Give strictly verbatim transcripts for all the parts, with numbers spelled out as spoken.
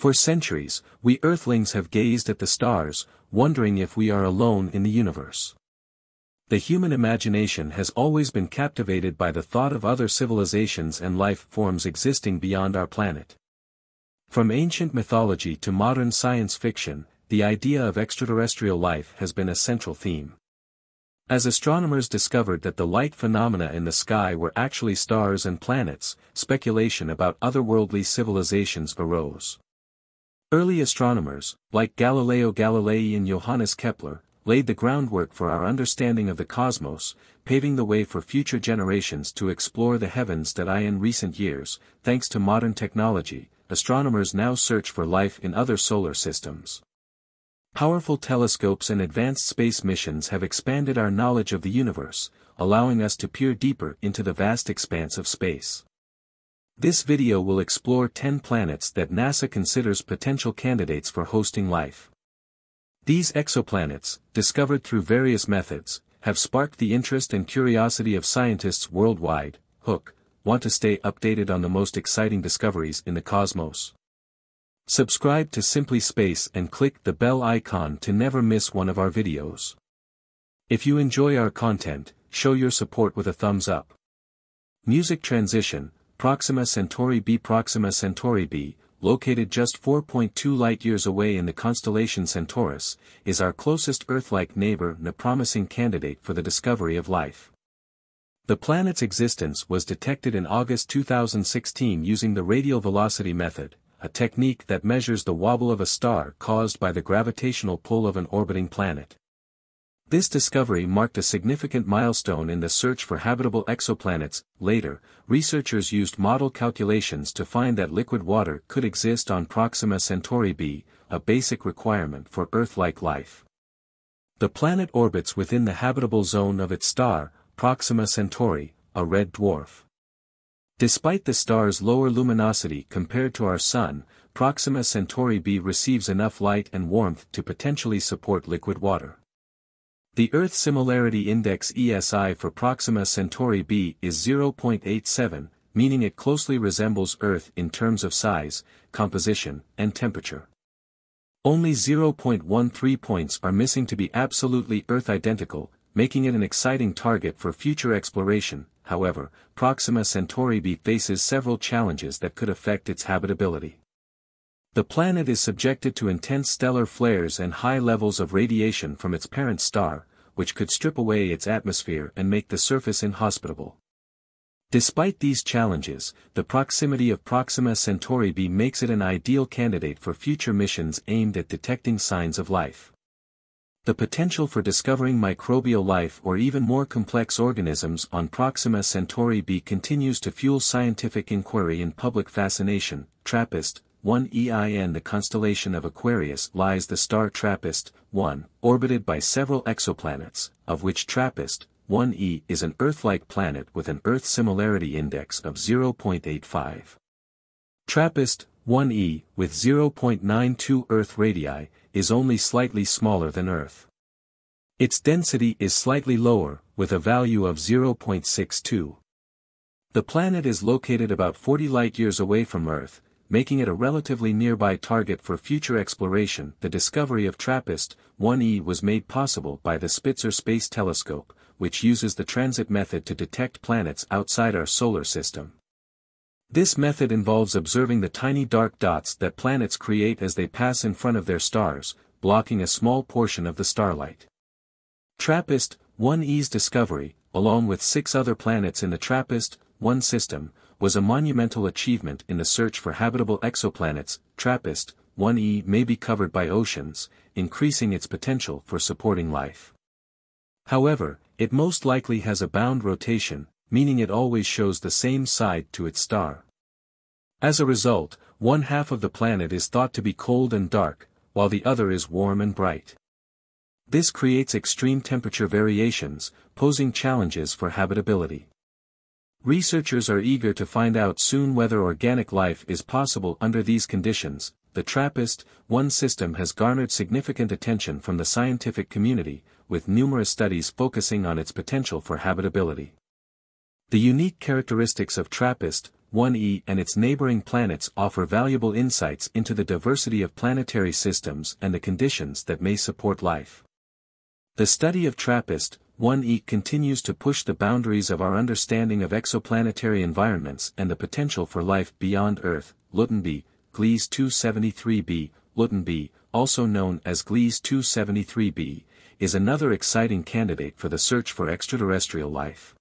For centuries, we Earthlings have gazed at the stars, wondering if we are alone in the universe. The human imagination has always been captivated by the thought of other civilizations and life forms existing beyond our planet. From ancient mythology to modern science fiction, the idea of extraterrestrial life has been a central theme. As astronomers discovered that the light phenomena in the sky were actually stars and planets, speculation about otherworldly civilizations arose. Early astronomers, like Galileo Galilei and Johannes Kepler, laid the groundwork for our understanding of the cosmos, paving the way for future generations to explore the heavens that I in recent years, thanks to modern technology, astronomers now search for life in other solar systems. Powerful telescopes and advanced space missions have expanded our knowledge of the universe, allowing us to peer deeper into the vast expanse of space. This video will explore ten planets that NASA considers potential candidates for hosting life. These exoplanets, discovered through various methods, have sparked the interest and curiosity of scientists worldwide, who want to stay updated on the most exciting discoveries in the cosmos. Subscribe to Simply Space and click the bell icon to never miss one of our videos. If you enjoy our content, show your support with a thumbs up. Music transition. Proxima Centauri b. Proxima Centauri b, located just four point two light-years away in the constellation Centaurus, is our closest Earth-like neighbor and a promising candidate for the discovery of life. The planet's existence was detected in August two thousand sixteen using the radial velocity method, a technique that measures the wobble of a star caused by the gravitational pull of an orbiting planet. This discovery marked a significant milestone in the search for habitable exoplanets. Later, researchers used model calculations to find that liquid water could exist on Proxima Centauri b, a basic requirement for Earth-like life. The planet orbits within the habitable zone of its star, Proxima Centauri, a red dwarf. Despite the star's lower luminosity compared to our Sun, Proxima Centauri b receives enough light and warmth to potentially support liquid water. The Earth Similarity Index E S I for Proxima Centauri b is zero point eight seven, meaning it closely resembles Earth in terms of size, composition, and temperature. Only zero point one three points are missing to be absolutely Earth-identical, making it an exciting target for future exploration. However, Proxima Centauri b faces several challenges that could affect its habitability. The planet is subjected to intense stellar flares and high levels of radiation from its parent star, which could strip away its atmosphere and make the surface inhospitable. Despite these challenges, the proximity of Proxima Centauri b makes it an ideal candidate for future missions aimed at detecting signs of life. The potential for discovering microbial life or even more complex organisms on Proxima Centauri b continues to fuel scientific inquiry and public fascination. TRAPPIST one e in the constellation of Aquarius lies the star TRAPPIST one, orbited by several exoplanets, of which TRAPPIST one e is an Earth-like planet with an Earth similarity index of zero point eight five. TRAPPIST one e, with zero point nine two Earth radii, is only slightly smaller than Earth. Its density is slightly lower, with a value of zero point six two. The planet is located about forty light-years away from Earth, making it a relatively nearby target for future exploration. The discovery of TRAPPIST one e was made possible by the Spitzer Space Telescope, which uses the transit method to detect planets outside our solar system. This method involves observing the tiny dark dots that planets create as they pass in front of their stars, blocking a small portion of the starlight. TRAPPIST one e's discovery, along with six other planets in the TRAPPIST one system, was a monumental achievement in the search for habitable exoplanets. TRAPPIST one e may be covered by oceans, increasing its potential for supporting life. However, it most likely has a bound rotation, meaning it always shows the same side to its star. As a result, one half of the planet is thought to be cold and dark, while the other is warm and bright. This creates extreme temperature variations, posing challenges for habitability. Researchers are eager to find out soon whether organic life is possible under these conditions. The TRAPPIST one system has garnered significant attention from the scientific community, with numerous studies focusing on its potential for habitability. The unique characteristics of TRAPPIST K two dash seventy-two dash one e and its neighboring planets offer valuable insights into the diversity of planetary systems and the conditions that may support life. The study of TRAPPIST one e continues to push the boundaries of our understanding of exoplanetary environments and the potential for life beyond Earth. Luyten b, Gliese two seventy-three b, Luyten b, also known as Gliese two seventy-three b, is another exciting candidate for the search for extraterrestrial life.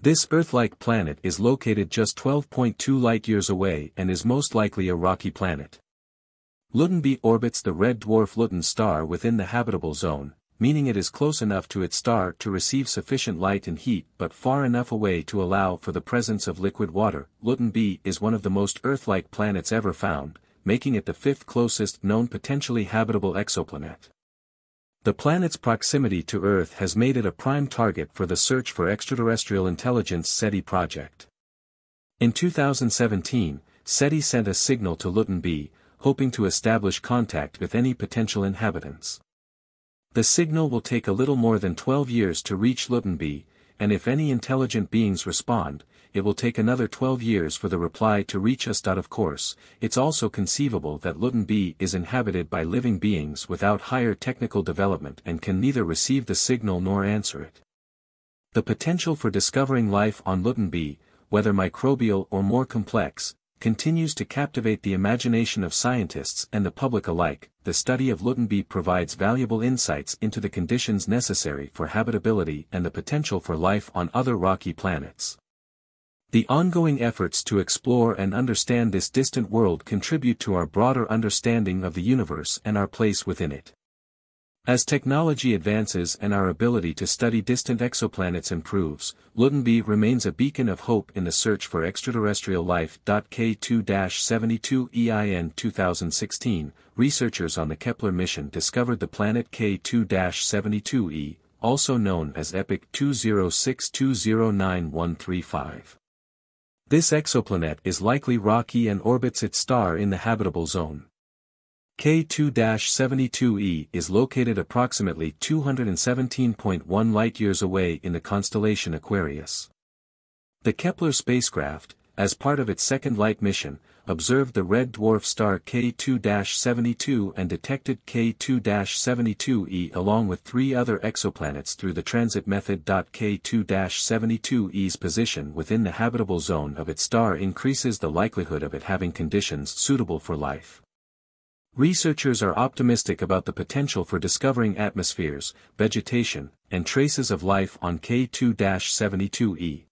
This Earth-like planet is located just twelve point two light-years away and is most likely a rocky planet. Luyten b orbits the red dwarf Luyten star within the habitable zone, meaning it is close enough to its star to receive sufficient light and heat but far enough away to allow for the presence of liquid water. Luyten b is one of the most Earth-like planets ever found, making it the fifth closest known potentially habitable exoplanet. The planet's proximity to Earth has made it a prime target for the Search for Extraterrestrial Intelligence SETI project. In two thousand seventeen, SETI sent a signal to Luyten b, hoping to establish contact with any potential inhabitants. The signal will take a little more than twelve years to reach Luyten b, and if any intelligent beings respond, it will take another twelve years for the reply to reach us. Of course, it's also conceivable that Luyten b is inhabited by living beings without higher technical development and can neither receive the signal nor answer it. The potential for discovering life on Luyten b, whether microbial or more complex, continues to captivate the imagination of scientists and the public alike. The study of Luyten b provides valuable insights into the conditions necessary for habitability and the potential for life on other rocky planets. The ongoing efforts to explore and understand this distant world contribute to our broader understanding of the universe and our place within it. As technology advances and our ability to study distant exoplanets improves, Luyten b remains a beacon of hope in the search for extraterrestrial life. K two dash seventy-two e In two thousand sixteen, researchers on the Kepler mission discovered the planet K two dash seventy-two e, also known as E P I C two zero six two zero nine one three five. This exoplanet is likely rocky and orbits its star in the habitable zone. K two dash seventy-two e is located approximately two hundred seventeen point one light-years away in the constellation Aquarius. The Kepler spacecraft, as part of its second light mission, observed the red dwarf star K two dash seventy-two and detected K two dash seventy-two e along with three other exoplanets through the transit method. K two dash seventy-two e's position within the habitable zone of its star increases the likelihood of it having conditions suitable for life. Researchers are optimistic about the potential for discovering atmospheres, vegetation, and traces of life on K two dash seventy-two e.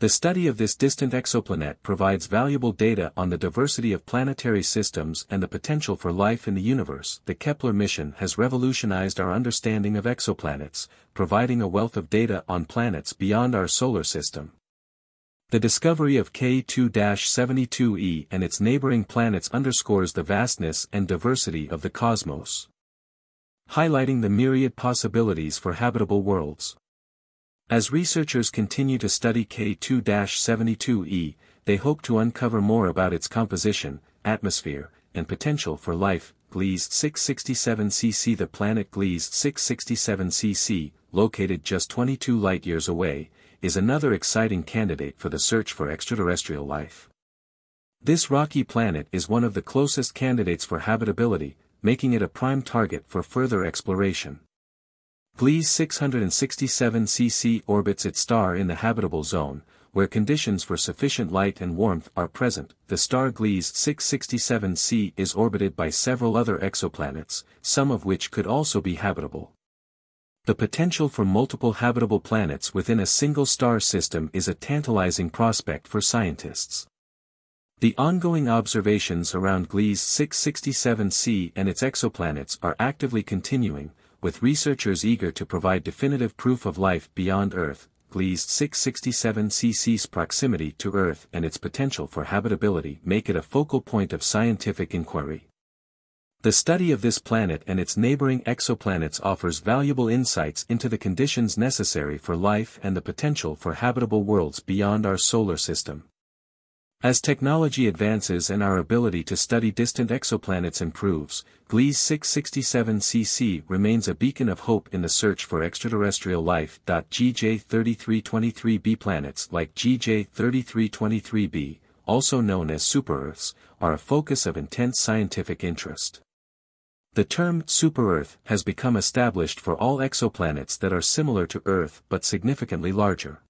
The study of this distant exoplanet provides valuable data on the diversity of planetary systems and the potential for life in the universe. The Kepler mission has revolutionized our understanding of exoplanets, providing a wealth of data on planets beyond our solar system. The discovery of K two dash seventy-two e and its neighboring planets underscores the vastness and diversity of the cosmos, highlighting the myriad possibilities for habitable worlds. As researchers continue to study K two dash seventy-two e, they hope to uncover more about its composition, atmosphere, and potential for life. Gliese six sixty-seven c c. The planet Gliese six sixty-seven c c, located just twenty-two light-years away, is another exciting candidate for the search for extraterrestrial life. This rocky planet is one of the closest candidates for habitability, making it a prime target for further exploration. Gliese six sixty-seven c c orbits its star in the habitable zone, where conditions for sufficient light and warmth are present. The star Gliese six sixty-seven c is orbited by several other exoplanets, some of which could also be habitable. The potential for multiple habitable planets within a single star system is a tantalizing prospect for scientists. The ongoing observations around Gliese six sixty-seven c and its exoplanets are actively continuing, with researchers eager to provide definitive proof of life beyond Earth. Gliese six sixty-seven c c's proximity to Earth and its potential for habitability make it a focal point of scientific inquiry. The study of this planet and its neighboring exoplanets offers valuable insights into the conditions necessary for life and the potential for habitable worlds beyond our solar system. As technology advances and our ability to study distant exoplanets improves, Gliese six sixty-seven c c remains a beacon of hope in the search for extraterrestrial life. G J thirty-three twenty-three b planets like G J thirty-three twenty-three b, also known as super-Earths, are a focus of intense scientific interest. The term super-Earth has become established for all exoplanets that are similar to Earth but significantly larger.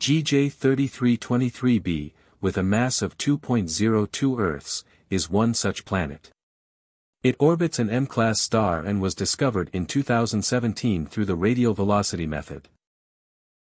G J thirty-three twenty-three b, with a mass of two point zero two Earths, is one such planet. It orbits an M class star and was discovered in two thousand seventeen through the radial velocity method.